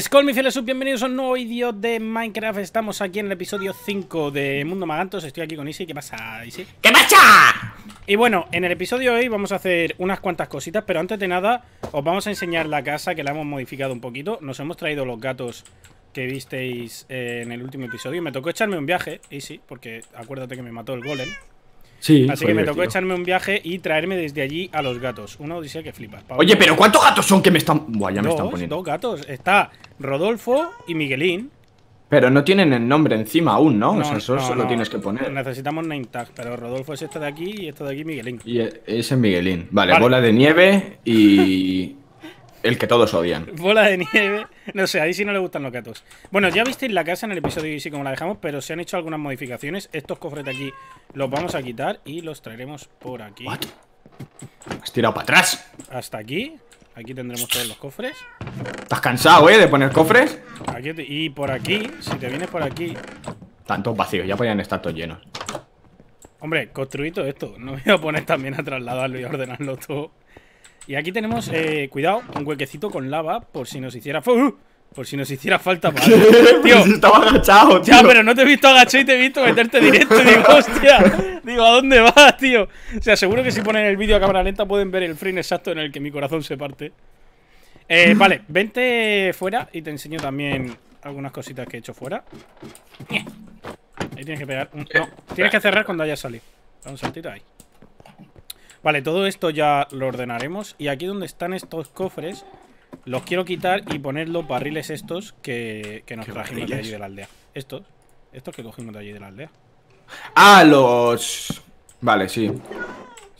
Skol, mis fieles sub, bienvenidos a un nuevo vídeo de Minecraft. Estamos aquí en el episodio 5 de Mundo Magantos. Estoy aquí con Isi. ¿Qué pasa, Isi? ¡Qué pasa! Y bueno, en el episodio de hoy vamos a hacer unas cuantas cositas, pero antes de nada os vamos a enseñar la casa, que la hemos modificado un poquito. Nos hemos traído los gatos que visteis en el último episodio. Me tocó echarme un viaje, Isi, porque acuérdate que me mató el golem. Sí, así que me tocó echarme un viaje y traerme desde allí a los gatos. Una odisea que flipas. Pablo. Oye, pero ¿cuántos gatos son que me están...? Buah, ya me están poniendo. Dos gatos. Está Rodolfo y Miguelín. Pero no tienen el nombre encima aún, ¿no? No, o sea, eso solo tienes que poner. Necesitamos name tag, pero Rodolfo es este de aquí y este de aquí Miguelín. Y ese es Miguelín. Vale, bola de nieve y... el que todos odian. Bola de nieve. No sé, ahí sí no le gustan los gatos. Bueno, ya visteis la casa en el episodio y sí como la dejamos, pero se han hecho algunas modificaciones. Estos cofres de aquí los vamos a quitar y los traeremos por aquí. ¿What? ¿Has tirado para atrás? Hasta aquí. Aquí tendremos todos los cofres. ¿Estás cansado, de poner cofres? Aquí y por aquí, si te vienes por aquí... Tantos vacíos, ya podían estar todos llenos. Hombre, construí todo esto. No me voy a poner también a trasladarlo y a ordenarlo todo. Y aquí tenemos, cuidado, un huequecito con lava por si nos hiciera falta. Tío, estaba agachado, tío. Ya, pero no te he visto agachado y te he visto meterte directo. Digo, hostia, digo, ¿a dónde vas, tío? O sea, seguro que si ponen el vídeo a cámara lenta pueden ver el frame exacto en el que mi corazón se parte. Vale, vente fuera y te enseño también algunas cositas que he hecho fuera. Ahí tienes que pegar un... No, tienes que cerrar cuando haya salido. Un saltito ahí. Vale, todo esto ya lo ordenaremos. Y aquí donde están estos cofres los quiero quitar y poner los barriles estos que nos trajimos de allí de la aldea. Estos que cogimos de allí de la aldea. Ah, los... Vale, sí.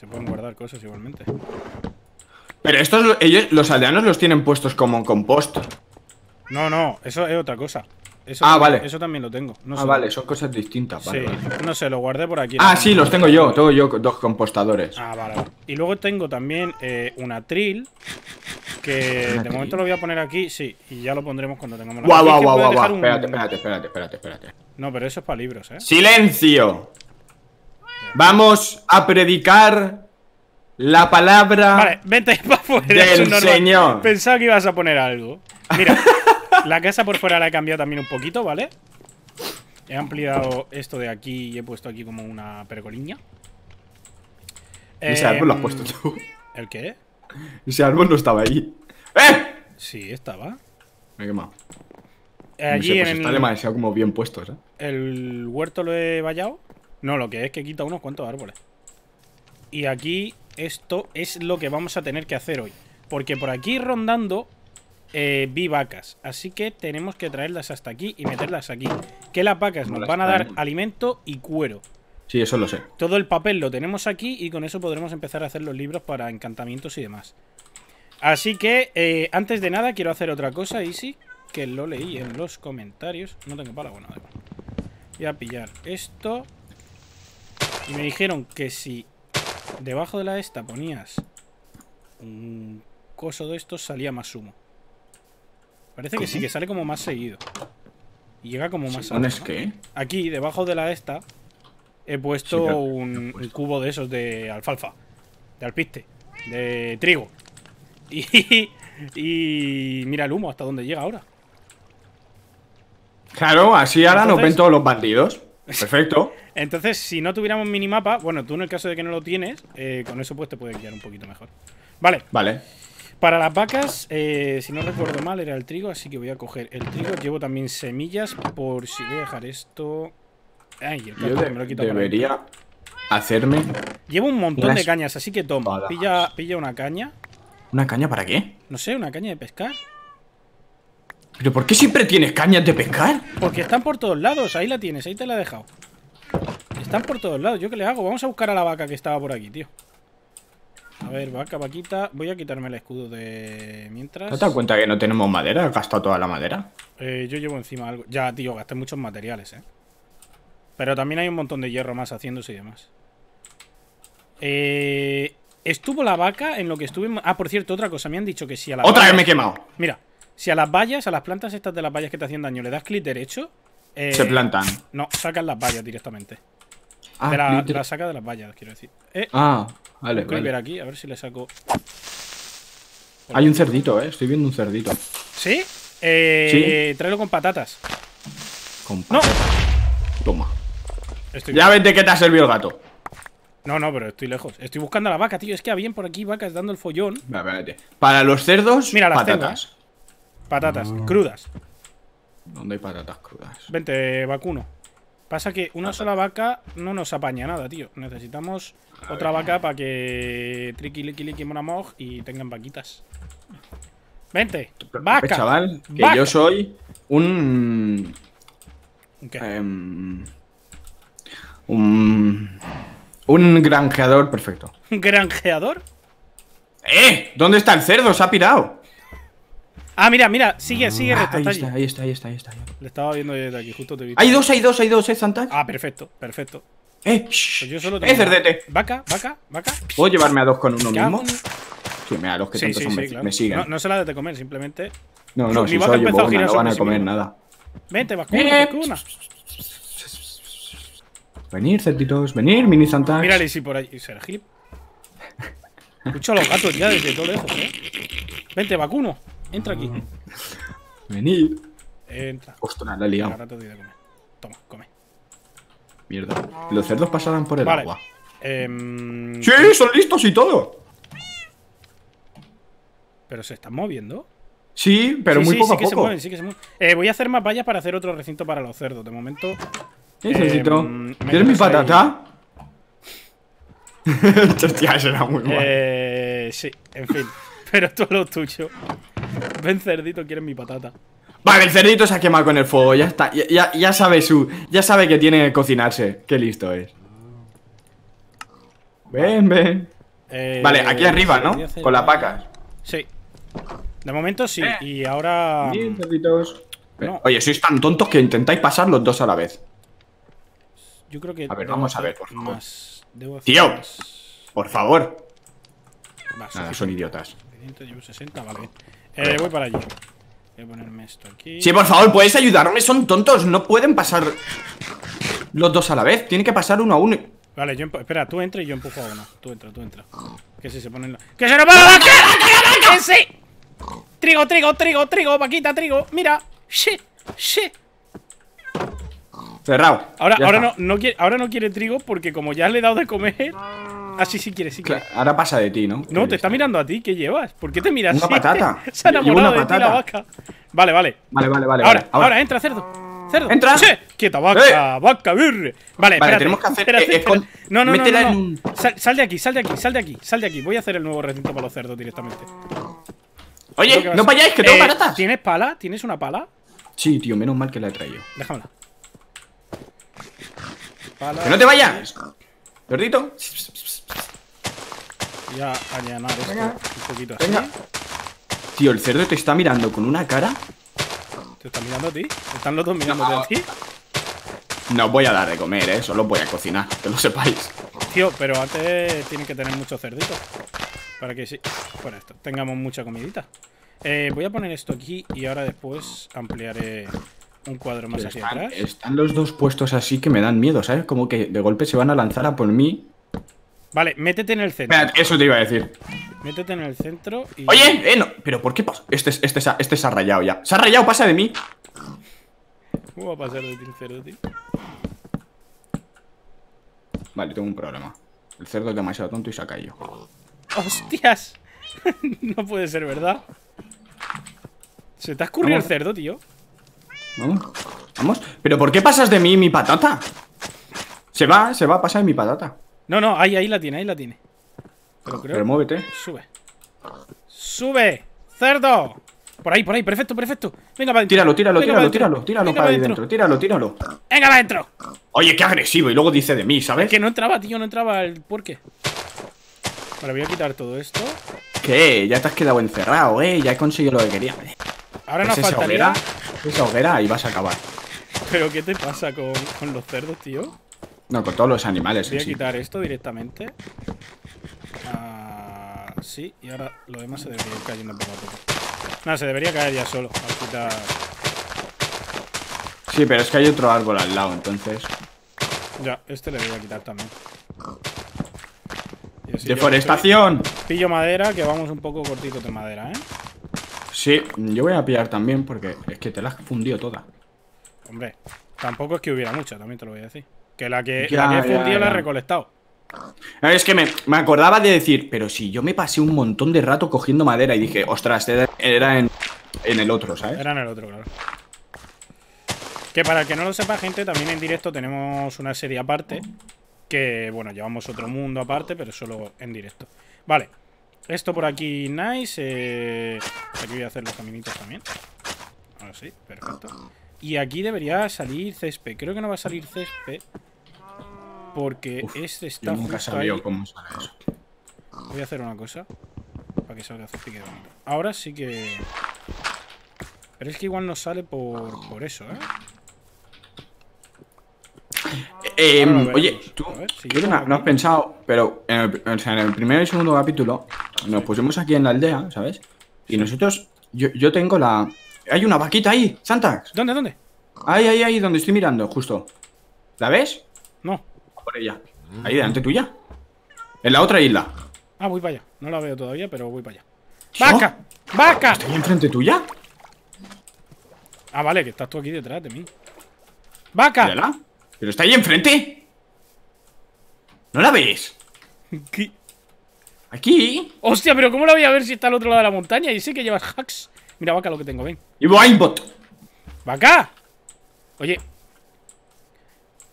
Se pueden guardar cosas igualmente. Pero estos, ellos, los aldeanos los tienen puestos como en compost. No, no, eso es otra cosa. Eso vale. Eso también lo tengo. No sé. Vale, son cosas distintas. Vale, sí, vale. No sé, lo guardé por aquí. Ah, sí, los tengo yo. Tengo yo dos compostadores. Ah, vale, vale. Y luego tengo también un atril. Que de momento lo voy a poner aquí, sí. Y ya lo pondremos cuando tengamos la... Guau. Espérate. No, pero eso es para libros, ¿eh? ¡Silencio! Vamos a predicar la palabra... Vale, vente para afuera. Del Señor. Pensaba que ibas a poner algo. Mira... La casa por fuera la he cambiado también un poquito, ¿vale? He ampliado esto de aquí y he puesto aquí como una pergoliña. Ese árbol lo has puesto tú. ¿El qué? Ese árbol no estaba allí. ¡Eh! Sí, estaba. Me he quemado. Allí no sé, pues en... Está demasiado como bien puesto, ¿eh? El huerto lo he vallado. No, lo que es que quita unos cuantos árboles. Y aquí esto es lo que vamos a tener que hacer hoy. Porque por aquí rondando... vi vacas, así que tenemos que traerlas hasta aquí y meterlas aquí. Que las vacas nos van a dar alimento y cuero. Sí, eso lo sé. Todo el papel lo tenemos aquí y con eso podremos empezar a hacer los libros para encantamientos y demás. Así que, antes de nada quiero hacer otra cosa, Isi, que lo leí en los comentarios. No tengo pala, bueno, voy a pillar esto. Y me dijeron que si debajo de la esta ponías un coso de estos salía más humo. Parece que sí, que sale como más seguido. Y llega como más alto, ¿no? ¿Es qué? Aquí, debajo de la esta, he puesto un cubo de esos de alfalfa. De alpiste. De trigo. Y mira el humo hasta dónde llega ahora. Claro, así ahora nos ven todos los bandidos. Perfecto. Entonces, si no tuviéramos minimapa... Bueno, tú en el caso de que no lo tienes, con eso pues te puedes guiar un poquito mejor. Vale. Vale. Para las vacas, si no recuerdo mal, era el trigo, así que voy a coger el trigo. Llevo también semillas por si voy a dejar esto... Ay, el plato, me lo he quitado. Debería hacerme... Llevo un montón de cañas, así que toma. Pilla una caña. ¿Una caña para qué? No sé, una caña de pescar. ¿Pero por qué siempre tienes cañas de pescar? Porque están por todos lados, ahí la tienes, ahí te la he dejado. Están por todos lados, ¿yo qué le hago? Vamos a buscar a la vaca que estaba por aquí, tío. A ver, vaca, vaquita. Voy a quitarme el escudo de... mientras... ¿No te das cuenta que no tenemos madera? ¿Has gastado toda la madera? Yo llevo encima algo. Ya, tío, gasté muchos materiales, ¿eh? Pero también hay un montón de hierro más haciéndose y demás. Estuvo la vaca en lo que estuve... Ah, por cierto, otra cosa. Me han dicho que si a las... ¡Otra vallas... vez me he quemado! Mira, si a las vallas, a las plantas estas de las vallas que te hacían daño, le das clic derecho... se plantan. No, sacan las vallas directamente. Ah, la saca de las vallas, quiero decir. Ah, vale, vale. Voy a ver aquí, a ver si le saco. Hay un cerdito, estoy viendo un cerdito. ¿Sí? ¿Sí? Tráelo con patatas. Con patatas. No. Toma. Ya ves de qué te ha servido el gato. No, no, pero estoy lejos. Estoy buscando a la vaca, tío. Es que habían por aquí vacas dando el follón. Vale, vale. Para los cerdos, mira, las patatas. Tengo, ¿eh? Patatas crudas. ¿Dónde hay patatas crudas? Vente, vacuno. Pasa que una sola vaca no nos apaña nada, tío. Necesitamos otra vaca para que triqui, liqui, liqui, monamoj y tengan vaquitas. Vente, vaca. Chaval, que vaca. Yo soy un... ¿Qué? Un granjeador perfecto. ¿Un granjeador? ¿Dónde está el cerdo? Se ha pirado. Ah, mira, mira, sigue recto. Ahí está. Le estaba viendo desde aquí, justo te vi. Hay dos, ZantaX. Ah, perfecto. Pues yo solo tengo cerdete. Vaca. ¿Puedo llevarme a dos con uno mismo? Sí, mira, los que tanto son me siguen. No se la de comer, simplemente. No, si solo llevo una, no van a comer nada. Vente, vacuna. Venir, cerditos, venir, mini ZantaX. Mírale si por ahí, Sergip. Escucho a los gatos ya desde todo lejos, Vente, vacuno. Entra aquí. Venid. Entra. Ostras, la he liado. Ahora te doy de comer. Toma, come. Mierda. Los cerdos pasarán por el agua. ¡Sí! ¡Son listos y todo! ¿Pero se están moviendo? Sí, pero sí, muy poco a poco. Sí que se mueven. Voy a hacer más vallas para hacer otro recinto para los cerdos. De momento... Necesito. ¿Quieres mi patata? Hostia, será muy mal. Sí, en fin. Pero esto es lo tuyo. Ven, cerdito, quieres mi patata. Vale, el cerdito se ha quemado con el fuego. Ya está. Ya sabe que tiene que cocinarse. Qué listo es. Ven. Vale, aquí arriba, ¿no? Con las vacas. Sí. De momento sí. Y ahora. Bien, cerditos. No. Oye, sois tan tontos que intentáis pasar los dos a la vez. Yo creo que... A ver, vamos a ver, por favor. Tío, por favor. Nada, son idiotas. Llevo 60, vale. Voy para allí. Voy a ponerme esto aquí. Sí, por favor, ¿puedes ayudarme? Son tontos, no pueden pasar los dos a la vez. Tiene que pasar uno a uno. Vale, espera, tú entra y yo empujo a uno. Tú entra. Que si se ponen... ¡Que se nos va la vaca! ¡Que sí! Trigo, vaquita, trigo. Mira. Shit. Cerrado. Ahora no quiere trigo porque como ya le he dado de comer. Así sí quiere. Claro, ahora pasa de ti, ¿no? No, te está mirando a ti, ¿qué llevas? ¿Por qué te miras? Una patata. Se ha enamorado de ti la vaca. Vale. Ahora entra, cerdo. Entra. ¡Sí! Quieta, vaca, birre. Vale, tenemos que hacer. No. Sal de aquí. Voy a hacer el nuevo recinto para los cerdos directamente. Oye, no vayáis, que tengo patatas. ¿Tienes pala? ¿Tienes una pala? Sí, tío, menos mal que la he traído. Déjamela. ¡Que no te vayas! Gordito. Ya allanar esto un poquito así. Venga. Tío, el cerdo te está mirando con una cara. ¿Te está mirando a ti? ¿Están los dos mirándote a ti? No voy a dar de comer, solo voy a cocinar, que lo sepáis. Tío, pero antes tienen que tener muchos cerditos. Para que sí, para esto, tengamos mucha comidita. Voy a poner esto aquí y ahora después ampliaré... Un cuadro más hacia atrás. Están los dos puestos así que me dan miedo, ¿sabes? Como que de golpe se van a lanzar a por mí. Vale, métete en el centro. Espera, eso te iba a decir. Métete en el centro y... Oye, no. ¿Pero por qué pasa? Este se ha rayado ya. Se ha rayado, pasa de mí. ¿Cómo va a pasar de ti el cerdo, tío? Vale, tengo un problema. El cerdo es demasiado tonto y se ha caído. ¡Hostias! No puede ser, ¿verdad? ¿Se te ha escurrido el cerdo, tío? Vamos. ¿Pero por qué pasas de mí mi patata? Se va a pasar mi patata. No, ahí la tiene. Pero muévete. Sube, cerdo. Por ahí, perfecto. Venga para adentro. Tíralo para adentro. Tíralo. Venga para adentro. Oye, qué agresivo. Y luego dice de mí, ¿sabes? Es que no entraba el porqué. Ahora voy a quitar todo esto. ¿Qué? Ya te has quedado encerrado, ya he conseguido lo que quería. Ahora nos faltaría... Esa hoguera y vas a acabar. ¿Pero qué te pasa con los cerdos, tío? No, con todos los animales. Voy a quitar esto directamente. Sí, y ahora lo demás se debería ir cayendo poco a poco. No, se debería caer ya solo al quitar... Sí, pero es que hay otro árbol al lado, entonces... Ya, este le voy a quitar también. ¡Deforestación! Pillo madera, que vamos un poco cortito de madera, Sí, yo voy a pillar también porque es que te la has fundido toda. Hombre, tampoco es que hubiera mucha, también te lo voy a decir. Que la que he fundido la he recolectado. Es que me acordaba de decir, pero si yo me pasé un montón de rato cogiendo madera y dije, ostras, era en el otro, ¿sabes? Era en el otro, claro. Que para el que no lo sepa, gente, también en directo tenemos una serie aparte. Que, bueno, llevamos otro mundo aparte, pero solo en directo. Vale, esto por aquí, nice. Aquí voy a hacer los caminitos también. Ahora sí, perfecto. Y aquí debería salir césped. Creo que no va a salir césped. Porque este está nunca justo ahí. Cómo sale eso. Voy a hacer una cosa para que salga césped y quede bonito. Ahora sí que... Pero es que igual no sale por eso, ¿eh? Oye, tú si yo no has pensado. Pero en el primer y segundo capítulo nos pusimos aquí en la aldea, ¿sabes? Y nosotros... Yo tengo la... Hay una vaquita ahí, ZantaX. ¿Dónde? Ahí, donde estoy mirando, justo. ¿La ves? No. Por ella. Ahí delante tuya. En la otra isla. Ah, voy para allá. No la veo todavía, pero voy para allá. ¡Vaca! ¿No? ¡Vaca! ¿Está ahí enfrente tuya? Ah, vale, que estás tú aquí detrás de mí. ¡Vaca! Mírala. ¿Pero está ahí enfrente? ¿No la ves? ¿Qué? Aquí. Hostia, pero ¿cómo la voy a ver si está al otro lado de la montaña? Y sé que llevas hacks. Mira, vaca, lo que tengo, ven. ¡Y Boinbot! ¡Vaca! Oye,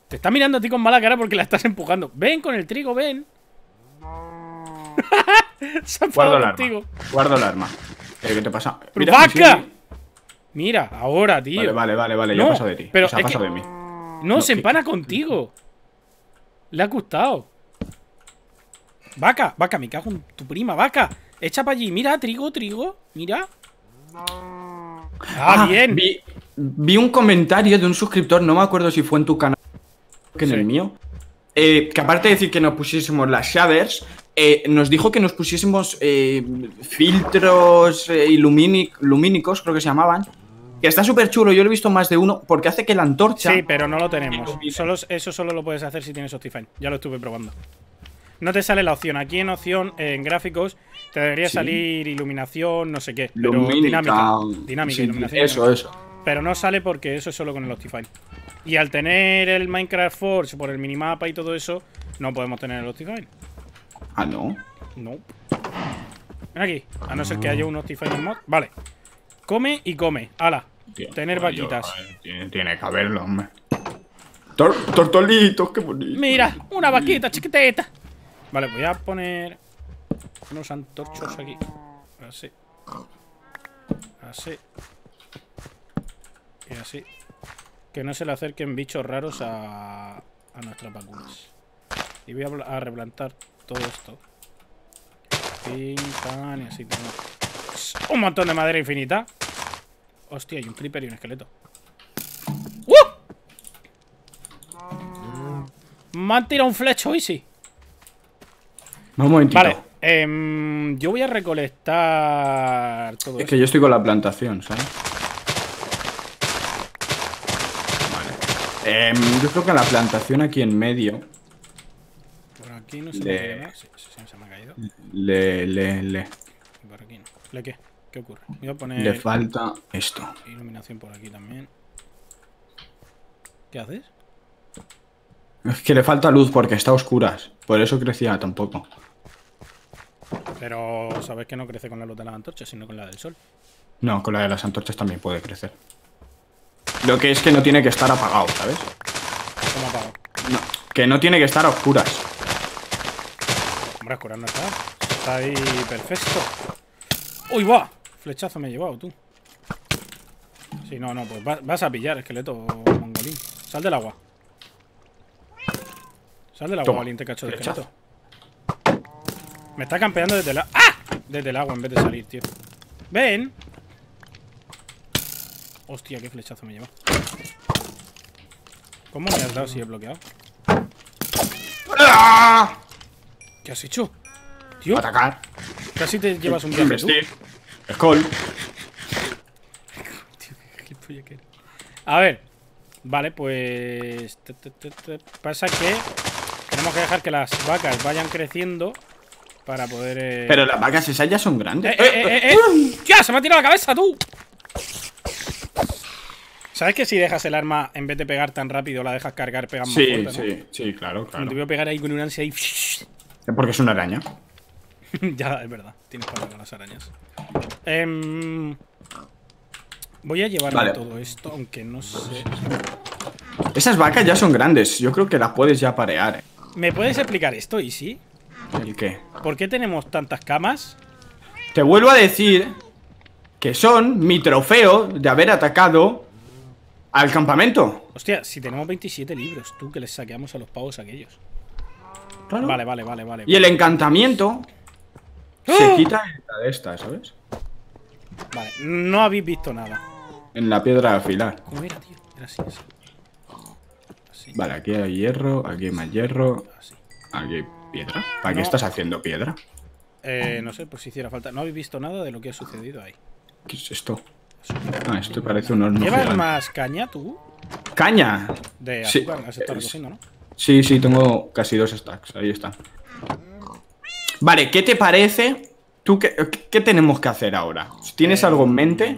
te está mirando a ti con mala cara porque la estás empujando. Ven con el trigo, ven. Se ha enfadado contigo. Guardo el arma. ¿Qué te pasa? Mira, ¡vaca! Mira, ahora, tío. Vale, no, yo he pasado de ti. Pero o sea, ha pasado de mí. No, se empana contigo. Le ha gustado. Vaca, vaca, me cago en tu prima, vaca. Echa para allí. Mira, trigo. Mira. Ah, bien. Vi un comentario de un suscriptor, no me acuerdo si fue en tu canal que en el mío, que aparte de decir que nos pusiésemos las shaders, nos dijo que nos pusiésemos filtros lumínicos, creo que se llamaban. Que está súper chulo, yo lo he visto más de uno, porque hace que la antorcha... Sí, pero no lo tenemos. Eso solo lo puedes hacer si tienes Optifine. Ya lo estuve probando. No te sale la opción. Aquí en opción, en gráficos, te debería salir iluminación, no sé qué. Pero dinámica, sí, iluminación. Eso. Pero no sale porque eso es solo con el Optifine. Y al tener el Minecraft Forge por el minimapa y todo eso, no podemos tener el Optifine. Ah, ¿no? No. Ven aquí. A no ser que haya un Optifine mod. Vale. Come y come. Ala. Tener vaquitas. Tiene que haberlo, hombre. Tortolitos, qué bonito. Mira, una vaquita chiquiteta. Vale, voy a poner unos antorchos aquí. Así. Y así. Que no se le acerquen bichos raros a nuestras vacunas. Y voy a replantar todo esto. Pin, pan y así también. Un montón de madera infinita. Hostia, hay un creeper y un esqueleto. Me han tirado un flecho, Easy. Vale, yo voy a recolectar todo esto. Es que yo estoy con la plantación, ¿sabes? Vale. Yo creo que la plantación aquí en medio. Por aquí no se me cae nada. Sí, se me ha caído. Por aquí no. ¿Le qué? ¿Qué ocurre? Voy a poner... Le falta esto. Iluminación por aquí también. ¿Qué haces? Es que le falta luz porque está a oscuras. Por eso crecía tampoco. Pero sabes que no crece con la luz de las antorchas, sino con la del sol. No, con la de las antorchas también puede crecer. Lo que es que no tiene que estar apagado, ¿sabes? ¿Cómo apagado? No, que no tiene que estar a oscuras. Hombre, a oscuras no está. Está ahí perfecto. ¡Uy, va! Flechazo me he llevado, tú. Sí, no, pues vas a pillar, esqueleto mongolín. Sal del agua. Sal del agua, valiente cacho de esqueleto. Me está campeando desde el agua. ¡Ah! Desde el agua en vez de salir, tío. ¡Ven! Hostia, qué flechazo me lleva. ¿Cómo me has dado si he bloqueado? ¡Ah! ¿Qué has hecho? Tío. Atacar. Casi te llevas un viaje tú. Skull. Tío, qué a ver. Vale, pues... Pasa que... Tenemos que dejar que las vacas vayan creciendo Para poder... Pero las vacas esas ya son grandes. ¡Tía, se me ha tirado la cabeza, tú! ¿Sabes que si dejas el arma, en vez de pegar tan rápido, la dejas cargar, pegan más fuerte, ¿no? Sí, claro, claro. Te voy a pegar ahí con un ansia y... Porque es una araña. Ya, es verdad. Tienes que hablar con las arañas. Voy a llevarme todo esto, aunque no sé... Esas vacas ya son grandes. Yo creo que las puedes ya parear, ¿eh? ¿Me puedes explicar esto, Isi? ¿El qué? ¿Por qué tenemos tantas camas? Te vuelvo a decir que son mi trofeo de haber atacado al campamento. Hostia, si tenemos 27 libros, tú, que les saqueamos a los pavos aquellos. Claro. Vale. Y el encantamiento se quita en la de esta, ¿sabes? Vale, no habéis visto nada. En la piedra afilar. ¿Cómo era, tío? Gracias. Así. Vale, aquí hay hierro, aquí hay más hierro. Aquí hay piedra. ¿Para qué estás haciendo piedra? No sé, pues si hiciera falta. No habéis visto nada de lo que ha sucedido ahí. ¿Qué es esto? Ah, esto parece un horno. ¿Llevas más caña tú? ¿Caña? De azúcar, has estado recogiendo, ¿no? Sí, tengo casi 2 stacks. Ahí está. Vale, ¿qué te parece? ¿Tú qué tenemos que hacer ahora? ¿Tienes algo en mente?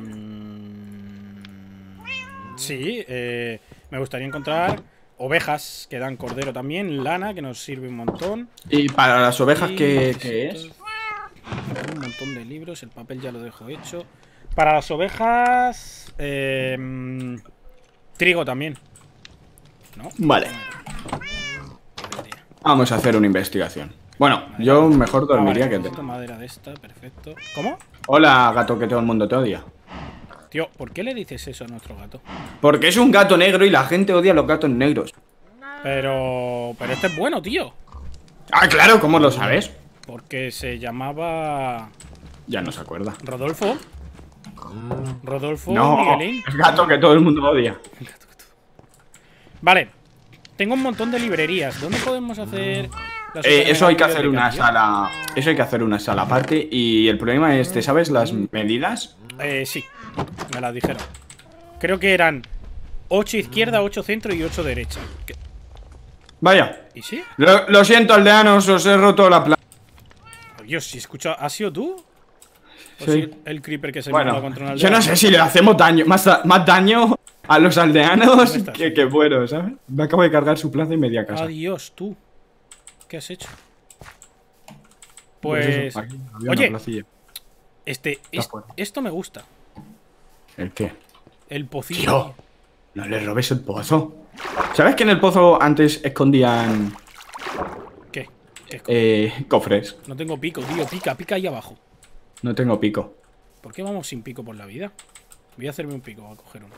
Sí, me gustaría encontrar ovejas que dan cordero también. Lana, que nos sirve un montón. ¿Y para las ovejas qué es? Un montón de libros. El papel ya lo dejo hecho. Para las ovejas... trigo también, ¿no? Vale. Vamos a hacer una investigación. Bueno, yo mejor dormiría que te... Madera de esta, perfecto. ¿Cómo? Hola, gato, que todo el mundo te odia. Tío, ¿por qué le dices eso a nuestro gato? Porque es un gato negro y la gente odia a los gatos negros. Pero este es bueno, tío. Ah, claro, ¿cómo lo sabes? Porque se llamaba... Ya no se acuerda. Rodolfo. Rodolfo, no, Miguelín. El gato que todo el mundo odia. Vale. Tengo un montón de librerías. ¿Dónde podemos hacer? Eso hay que hacer una sala. Eso hay que hacer una sala aparte. Y el problema es, ¿te sabes las medidas? Sí, me las dijeron. Creo que eran 8 izquierda, 8 centro y 8 derecha. ¿Qué? Vaya. ¿Y sí? Lo siento, aldeanos, os he roto la planta. Dios, si escucha, ¿has sido tú? Sí. Si el creeper que se me va contra un aldeano. Yo no sé si le hacemos daño, más daño a los aldeanos que bueno, ¿sabes? Me acabo de cargar su plaza y media casa. Adiós, tú. ¿Qué has hecho? Pues... Oye, esto me gusta. ¿El qué? El pocillo. Tío, no le robes el pozo. ¿Sabes que en el pozo antes escondían... ¿Qué? Cofres. No tengo pico, tío. Pica ahí abajo. No tengo pico. ¿Por qué vamos sin pico por la vida? Voy a hacerme un pico, voy a coger uno.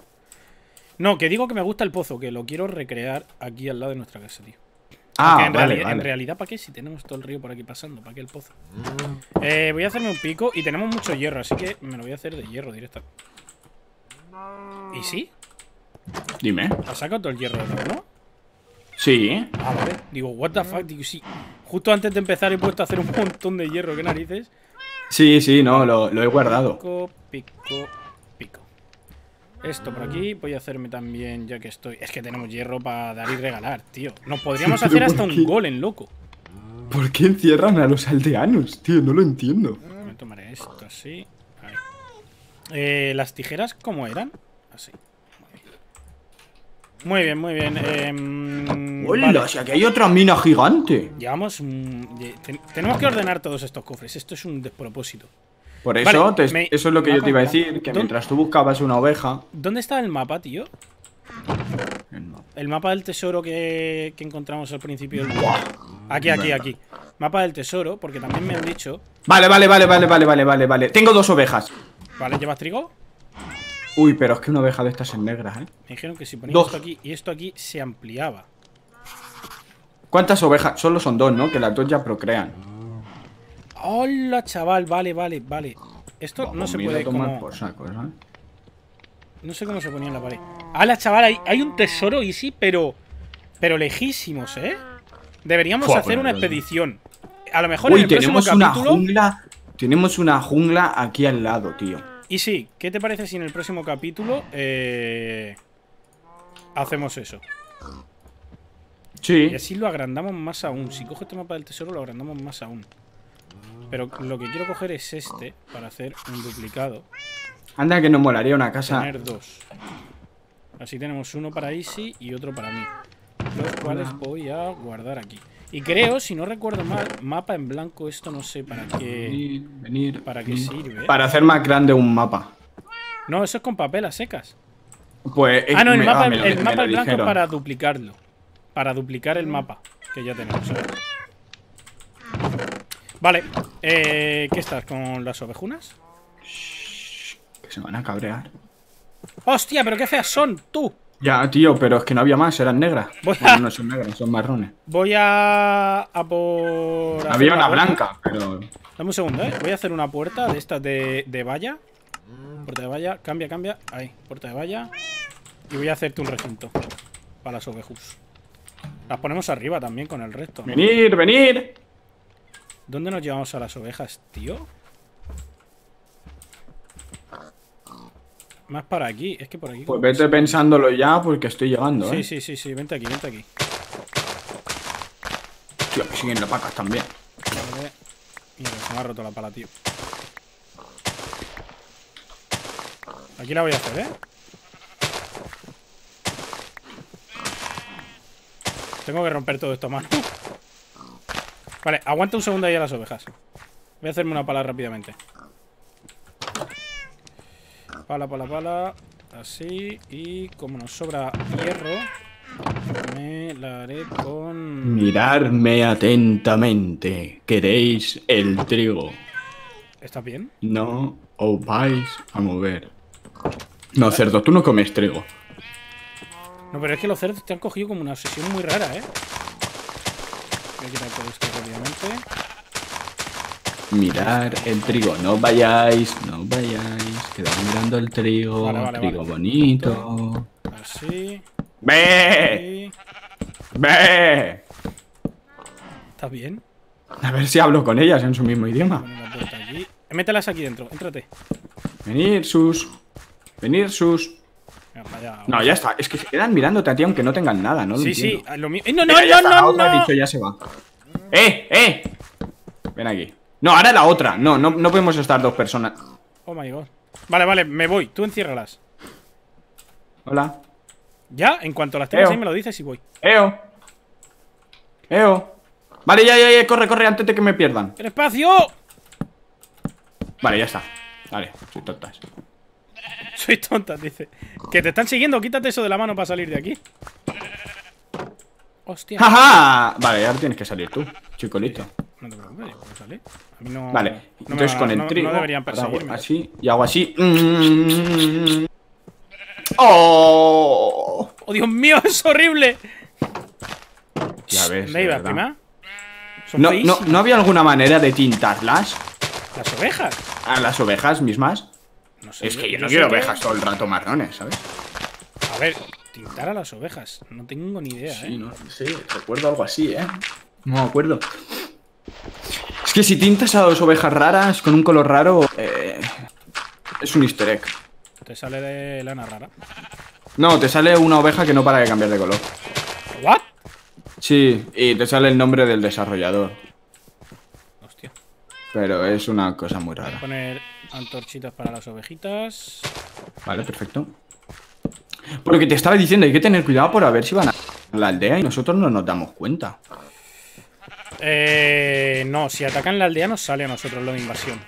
No, que digo que me gusta el pozo, que lo quiero recrear aquí al lado de nuestra casa, tío. Ah, vale. En realidad, ¿para qué? Si tenemos todo el río por aquí pasando, ¿para qué el pozo? Voy a hacerme un pico y tenemos mucho hierro, así que me lo voy a hacer de hierro directo. ¿Y sí? Dime. ¿Has sacado todo el hierro del horno? Sí. Ah, vale. Digo, what the fuck, digo, sí. Justo antes de empezar he puesto a hacer un montón de hierro, qué narices. Sí, no, lo he guardado. Pico. Esto por aquí, voy a hacerme también, ya que estoy... Es que tenemos hierro para dar y regalar, tío. Nos podríamos hacer hasta un golem, loco. ¿Por qué encierran a los aldeanos, tío? No lo entiendo. Me tomaré esto así. Ahí. ¿Las tijeras cómo eran? Así. Muy bien. Hola, vale. O sea, que hay otra mina gigante. Llevamos... tenemos que ordenar todos estos cofres. Esto es un despropósito. Por eso, vale, eso es lo que yo te iba a decir. Que mientras tú buscabas una oveja... ¿Dónde está el mapa, tío? El mapa del tesoro que encontramos al principio del... Aquí. Mapa del tesoro, porque también me han dicho... Vale. Tengo 2 ovejas. Vale, ¿llevas trigo? Uy, pero es que una oveja de estas es negra, ¿eh? Me dijeron que si poníamos esto aquí y esto aquí se ampliaba. ¿Cuántas ovejas? Solo son 2, ¿no? Que las 2 ya procrean. Hola, chaval. Vale. Esto vamos, no se puede tomar como... por saco, ¿eh? No sé cómo se ponía en la pared. Hola, chaval. Hay un tesoro, y sí, pero lejísimos, ¿eh? Deberíamos hacer una expedición. A lo mejor en el próximo capítulo... Tenemos una jungla aquí al lado, tío. Y sí, ¿qué te parece si en el próximo capítulo hacemos eso? Sí. Y así lo agrandamos más aún. Si cojo este mapa del tesoro, lo agrandamos más aún. Pero lo que quiero coger es este para hacer un duplicado. Anda, que nos molaría una casa. Tener dos. Así tenemos uno para Easy y otro para mí. Los cuales voy a guardar aquí. Y creo, si no recuerdo mal, mapa en blanco, esto no sé para qué. ¿Para qué sirve? Para hacer más grande un mapa. No, eso es con papel a secas. Pues, ah, no, el mapa en blanco es para duplicarlo. Para duplicar el mapa que ya tenemos. ¿Sabes? Vale, ¿qué estás? ¿Con las ovejunas? Shh, que se van a cabrear. ¡Hostia, pero qué feas son, tú! Ya, tío, pero es que no había más, eran negras. Bueno, no son negras, son marrones. Voy a por... Había una blanca, pero... Dame un segundo, ¿eh? Voy a hacer una puerta de estas de valla. Puerta de valla, cambia, cambia. Ahí, puerta de valla. Y voy a hacerte un recinto para las ovejus. Las ponemos arriba también con el resto, ¿no? ¡Venir, venir! ¿Dónde nos llevamos a las ovejas, tío? Más para aquí, es que por aquí... Pues vete pensándolo ya porque estoy llegando, ¿eh? Sí, vente aquí, vente aquí. Tío, que siguen las vacas también. Vale. Mira, se me ha roto la pala, tío. Aquí la voy a hacer, ¿eh? Tengo que romper todo esto más. Vale, aguanta un segundo ahí a las ovejas. Voy a hacerme una pala rápidamente. Pala, pala, pala. Así. Y como nos sobra hierro, me la haré con... Mirarme atentamente. ¿Queréis el trigo? ¿Estás bien? No os vais a mover. No, cerdo, tú no comes trigo. No, pero es que los cerdos te han cogido como una obsesión muy rara, ¿eh? Voy a quitar todo esto rápidamente. Mirar el trigo, no vayáis, no vayáis. Quedad mirando el trigo, vale, bonito. Así. ¡Ve! ¡Ve! ¿Estás bien? A ver si hablo con ellas en su mismo idioma. Aquí. Mételas aquí dentro, entrate. Venir sus. Venir sus. No, ya está. Es que se quedan mirándote a ti aunque no tengan nada, ¿no? Sí, lo mío. No, dicho, ya se va. ¡Eh! Ven aquí. No, ahora la otra. No podemos estar dos personas. Oh my god. Vale, me voy. Tú enciérralas. Hola. Ya, en cuanto las tengas ahí me lo dices y voy. Vale, ya. Corre, antes de que me pierdan. ¡El espacio! Vale, ya está. Vale, soy tonta. Soy tonta, dice. Que te están siguiendo. Quítate eso de la mano para salir de aquí. Hostia. ¡Jaja! Vale, ahora tienes que salir tú, chicolito. No te preocupes, yo puedo salir. A mí no. Vale, entonces con el trigo. No deberían perseguirme. Así, y hago así. ¡Oh! ¡Oh, Dios mío! ¡Es horrible! Ya ves. ¿Me iba prima? ¿No había alguna manera de tintarlas? ¿Las ovejas? Ah, las ovejas mismas. No sé, es que yo no quiero ovejas todo el rato marrones, ¿sabes? A ver, tintar a las ovejas. No tengo ni idea, ¿eh? Sí, recuerdo algo así, ¿eh? No me acuerdo. Es que si tintas a las ovejas raras con un color raro, es un easter egg. ¿Te sale de lana rara? No, te sale una oveja que no para de cambiar de color. ¿What? Sí, y te sale el nombre del desarrollador. Hostia. Pero es una cosa muy rara. Voy a poner antorchitas para las ovejitas. Vale, perfecto. Por lo que te estaba diciendo, hay que tener cuidado por a ver si van a la aldea y nosotros no nos damos cuenta. No, si atacan la aldea nos sale a nosotros lo de invasión.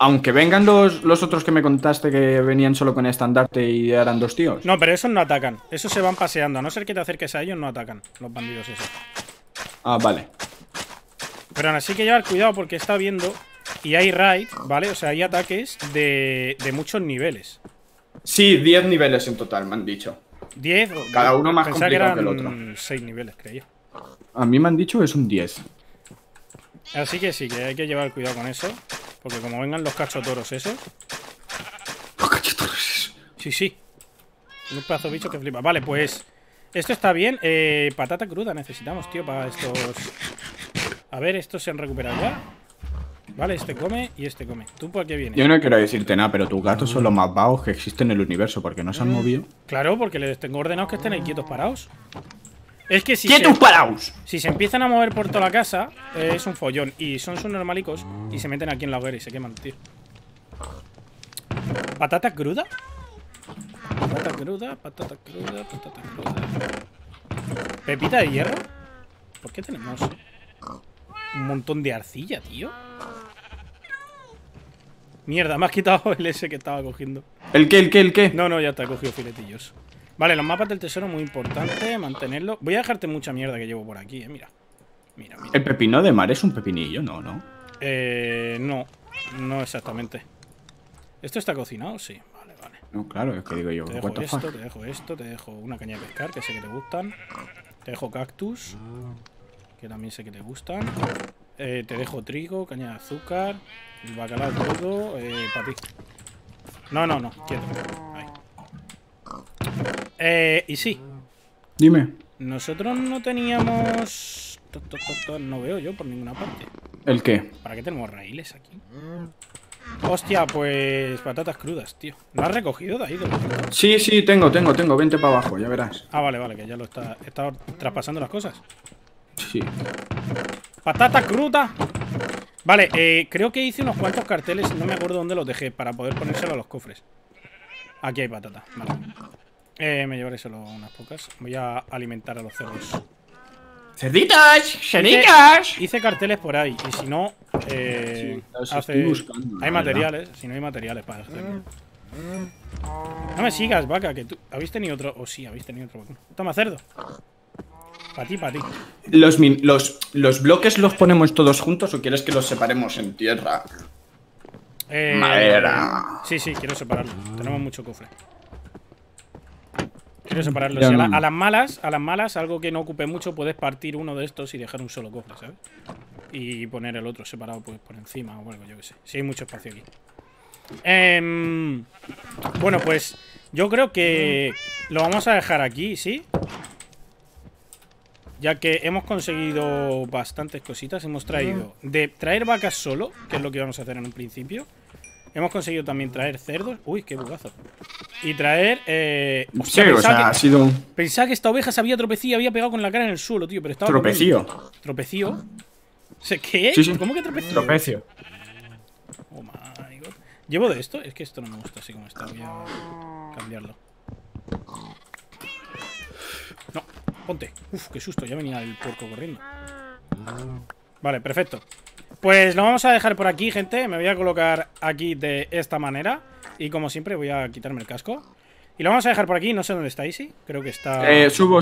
Aunque vengan los otros que me contaste que venían solo con estandarte y eran dos tíos. No, pero esos no atacan, esos se van paseando. A no ser que te acerques a ellos, no atacan los bandidos esos. Ah, vale. Pero aún así que llevar cuidado porque está viendo y hay raid, ¿vale? O sea, hay ataques de muchos niveles. Sí, 10 niveles en total, me han dicho. 10, cada uno más complicado que el otro. 6 niveles, creía. A mí me han dicho que es un 10. Así que sí, que hay que llevar cuidado con eso. Porque como vengan los cachotoros esos. Los cachotoros esos. Sí. Un pedazo de bicho que flipa. Vale, pues esto está bien. Patata cruda necesitamos, tío, para estos. A ver, estos se han recuperado ya. Vale, este come y este come. ¿Tú por qué vienes? Yo no quiero decirte nada, pero tus gatos son los más vagos que existen en el universo. Porque no se han movido. Claro, porque les tengo ordenados que estén ahí quietos parados. Es que si ¡quietos paraos! Si se empiezan a mover por toda la casa, es un follón. Y son sus normalicos y se meten aquí en la hoguera y se queman, tío. ¿Patata cruda? Patata cruda, patata cruda, patata cruda. ¿Pepita de hierro? ¿Por qué tenemos un montón de arcilla, tío? Mierda, me has quitado el ese que estaba cogiendo. ¿El qué, el qué, el qué? No, no, ya te he cogido filetillos. Vale, los mapas del tesoro, muy importante mantenerlo. Voy a dejarte mucha mierda que llevo por aquí, mira. Mira, mira. ¿El pepino de mar es un pepinillo? No, no. No, no exactamente. ¿Esto está cocinado? Sí, vale, vale. No, claro, es que digo yo. Te dejo esto, te dejo esto, te dejo una caña de pescar, que sé que te gustan. Te dejo cactus, que también sé que te gustan. Te dejo trigo, caña de azúcar, el bacalao todo, para ti. No, no, no, quieto. Ahí. Y sí. Dime. Nosotros no teníamos... No veo yo por ninguna parte. ¿El qué? ¿Para qué tenemos raíles aquí? Hostia, pues patatas crudas, tío. ¿Lo has recogido de ahí? Sí, sí, tengo. Vente para abajo, ya verás. Ah, vale, vale, que ya lo está... Está traspasando las cosas. Sí. Patata cruda. Vale, creo que hice unos cuantos carteles. No me acuerdo dónde los dejé para poder ponérselo a los cofres. Aquí hay patata, vale. Me llevaré solo unas pocas. Voy a alimentar a los cerdos. ¡Cerditas! ¡Cerditas! Hice carteles por ahí. Y si no, sí, hace... buscando, hay materiales. Si no hay materiales para hacer. No me sigas, vaca. Que tú... ¿Habéis tenido otro? O oh, sí, habéis tenido otro vacuno. Toma, cerdo. Para ti, para ti. ¿Los bloques los ponemos todos juntos o quieres que los separemos en tierra? Madera. Sí, sí, quiero separarlos. Tenemos mucho cofre. Quiero separarlos. No. A las malas, algo que no ocupe mucho, puedes partir uno de estos y dejar un solo cofre, ¿sabes? Y poner el otro separado pues, por encima o algo, yo qué sé. Sí, hay mucho espacio aquí. Bueno, pues yo creo que lo vamos a dejar aquí, ¿sí? Ya que hemos conseguido bastantes cositas. Hemos traído... De traer vacas solo, que es lo que vamos a hacer en un principio. Hemos conseguido también traer cerdos. Uy, qué bugazo. Y traer... hostia, sí, o sea, ha sido... Pensaba que esta oveja se había tropecido y había pegado con la cara en el suelo, tío, pero estaba... ¿Tropecío? ¿Tropecío? ¿Qué? Sí, sí. ¿Cómo que tropecío? Tropecio. Oh my god. ¿Llevo de esto? Es que esto no me gusta así como está. Voy a cambiarlo. No, ponte. Uf, qué susto, ya venía el puerco corriendo. Vale, perfecto. Pues lo vamos a dejar por aquí, gente. Me voy a colocar aquí de esta manera. Y como siempre voy a quitarme el casco. Y lo vamos a dejar por aquí, no sé dónde está Isi. Creo que está... Subo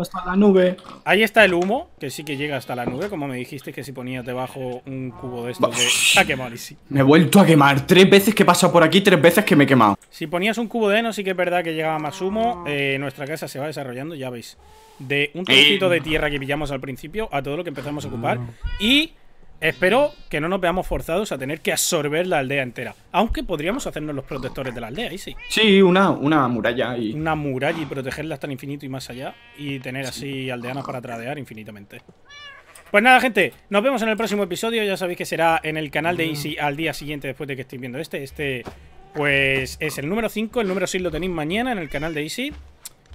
hasta la nube. Ahí está el humo, que sí que llega hasta la nube. Como me dijiste que si ponías debajo un cubo de estos de... A quemar, Isi. Me he vuelto a quemar, 3 veces que he pasado por aquí, 3 veces que me he quemado. Si ponías un cubo de heno, sí que es verdad que llegaba más humo. Nuestra casa se va desarrollando, ya veis. De un trocito de tierra que pillamos al principio a todo lo que empezamos a ocupar. Y espero que no nos veamos forzados a tener que absorber la aldea entera. Aunque podríamos hacernos los protectores de la aldea, Isi. Sí, una muralla y... Una muralla y protegerla hasta el infinito y más allá. Y tener así aldeanas para tradear infinitamente. Pues nada, gente, nos vemos en el próximo episodio. Ya sabéis que será en el canal de Isi al día siguiente después de que estéis viendo este. Este pues es el número 5. El número 6 lo tenéis mañana en el canal de Isi.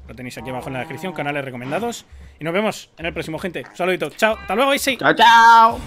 Lo tenéis aquí abajo en la descripción, canales recomendados. Y nos vemos en el próximo, gente. Un saludito. Chao. Hasta luego, Isi. Chao, chao.